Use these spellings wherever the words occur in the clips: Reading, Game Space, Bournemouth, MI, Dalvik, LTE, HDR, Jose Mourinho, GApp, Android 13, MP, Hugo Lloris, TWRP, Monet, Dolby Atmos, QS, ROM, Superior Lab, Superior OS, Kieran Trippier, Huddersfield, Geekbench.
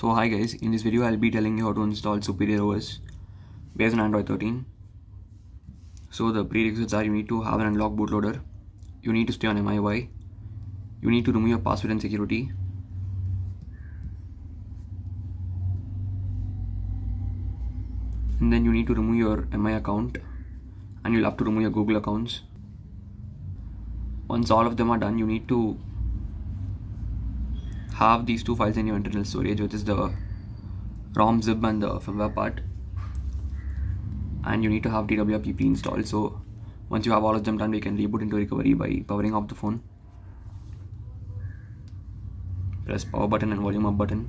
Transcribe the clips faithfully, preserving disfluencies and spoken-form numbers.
So hi guys, in this video I'll be telling you how to install Superior O S based on Android thirteen. So the prerequisites are you need to have an unlocked bootloader, you need to stay on M I, you need to remove your password and security, and then you need to remove your M I account, and you'll have to remove your Google accounts. Once all of them are done, you need to have these two files in your internal storage, which is the ROM zip and the firmware part, and you need to have T W R P installed. So once you have all of them done, we can reboot into recovery by powering off the phone. Press power button and volume up button.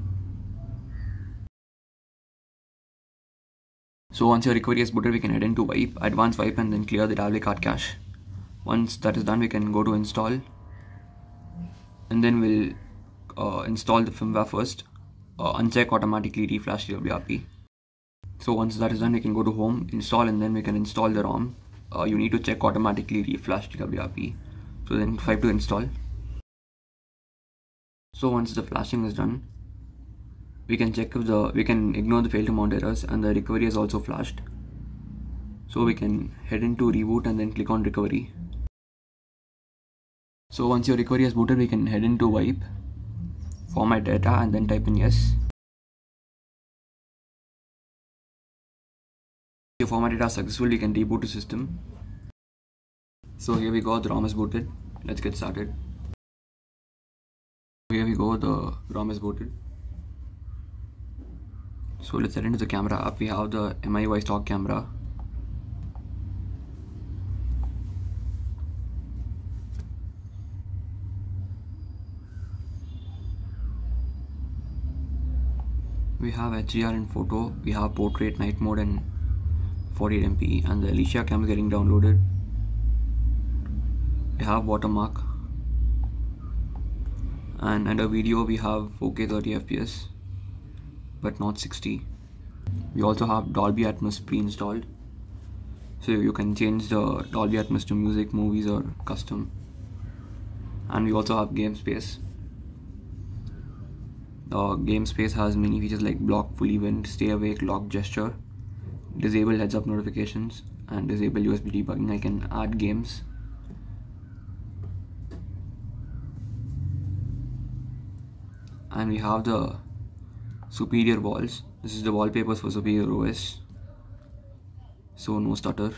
So once your recovery is booted, we can head into wipe, advanced wipe, and then clear the Dalvik hard cache. Once that is done, we can go to install, and then we'll uh, install the firmware first. Uh, uncheck automatically reflash T W R P. So once that is done, we can go to home, install, and then we can install the ROM. Uh, you need to check automatically reflash T W R P. So then swipe to install. So once the flashing is done, we can check if the we can ignore the fail to mount errors, and the recovery is also flashed. So we can head into reboot and then click on recovery. So once your recovery is booted, we can head into wipe, format data, and then type in yes. If you format data successfully, you can reboot the system. So here we go, the ROM is booted. Let's get started. Here we go, the ROM is booted. So let's head into the camera app. We have the M I stock camera. We have H D R in photo. We have portrait, night mode, and forty-eight M P. And the Alicia cam is getting downloaded. We have watermark. And under video, we have four K thirty F P S. But not sixty. We also have Dolby Atmos pre-installed, so you can change the Dolby Atmos to music, movies, or custom. And we also have Game Space. Uh, Game Space has many features like block, full event, stay awake, lock gesture, disable heads up notifications, and disable U S B debugging. I can add games. And we have the Superior walls. This is the wallpapers for Superior O S. So no stutter.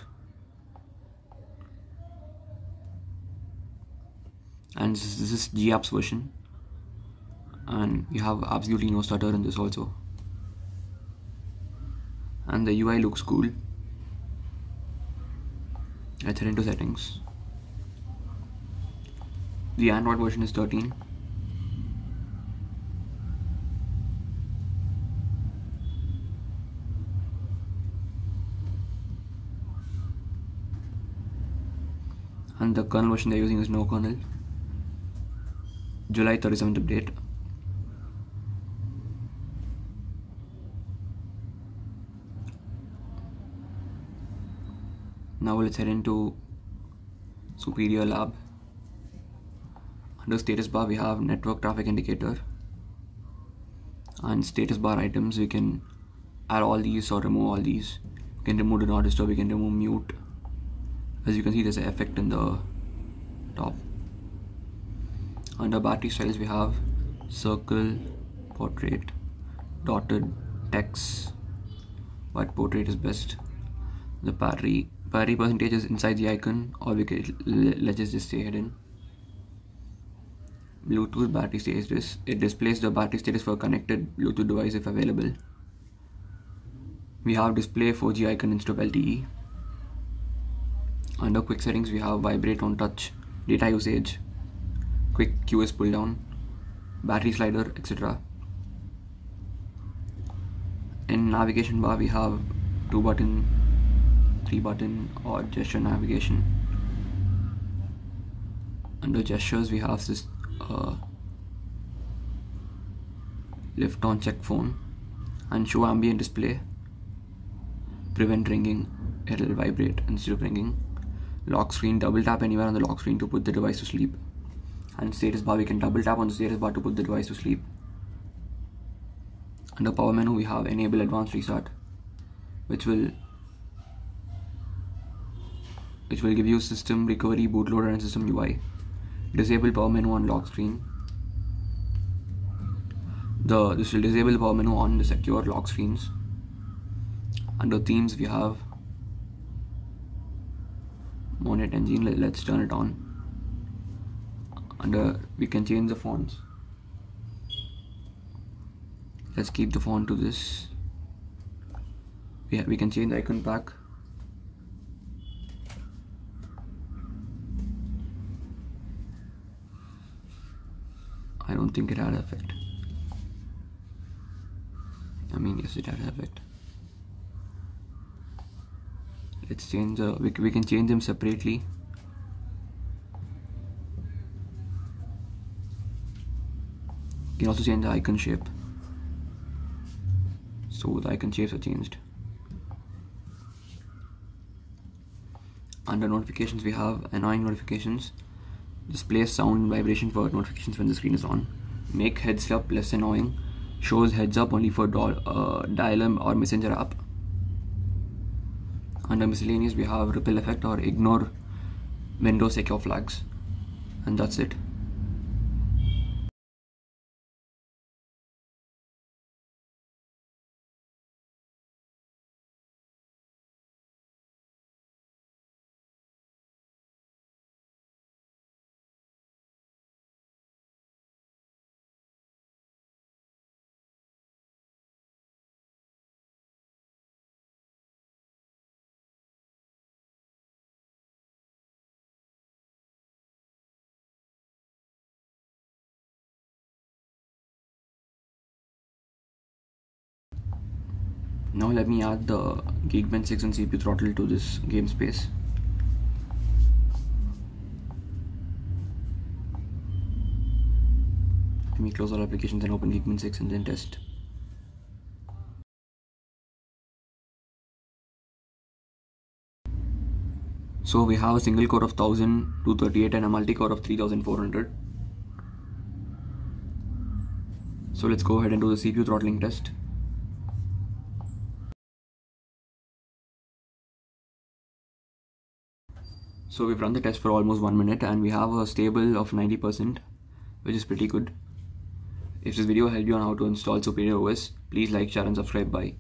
And this is, this is GApp's version. And you have absolutely no stutter in this also. And the U I looks cool. Let's head into settings. The Android version is thirteen. And the kernel version they're using is no kernel. July thirty-seventh update. Now let's head into Superior Lab. Under status bar, we have network traffic indicator. And status bar items, we can add all these or remove all these. We can remove do not disturb, we can remove mute. As you can see, there's an effect in the top. Under battery styles, we have circle, portrait, dotted, text, but portrait is best. The battery battery percentage is inside the icon, or we can let us just stay hidden. Bluetooth battery status, it displays the battery status for a connected Bluetooth device if available. We have display four G icon instead of L T E. Under quick settings, we have vibrate on touch, data usage, quick Q S pull down, battery slider, et cetera. In navigation bar, we have two button, three button, or gesture navigation. Under gestures, we have this uh, lift on check phone, and show ambient display, prevent ringing, it'll vibrate instead of ringing. Lock screen, double tap anywhere on the lock screen to put the device to sleep. And status bar, we can double tap on the status bar to put the device to sleep. Under power menu we have enable advanced restart, which will which will give you system recovery, bootloader and system U I. Disable power menu on lock screen. The this will disable power menu on the secure lock screens. Under themes we have Monet engine. Let's turn it on. Under we can change the fonts. Let's keep the font to this. We, we can change the icon pack. I don't think it had an effect. I mean, yes, it had an effect. Let's change the, we, we can change them separately. You can also change the icon shape. So the icon shapes are changed. Under notifications we have annoying notifications. Display sound and vibration for notifications when the screen is on. Make heads up less annoying. Shows heads up only for uh, dial-up or messenger app. Under miscellaneous we have ripple effect or ignore Windows secure flags. And that's it. Now let me add the Geekbench six and C P U throttle to this game space. Let me close all applications and open Geekbench six and then test. So we have a single core of one thousand two hundred thirty-eight and a multi-core of three thousand four hundred. So let's go ahead and do the C P U throttling test. So we've run the test for almost one minute and we have a stable of ninety percent, which is pretty good. If this video helped you on how to install Superior O S, please like, share and subscribe. Bye.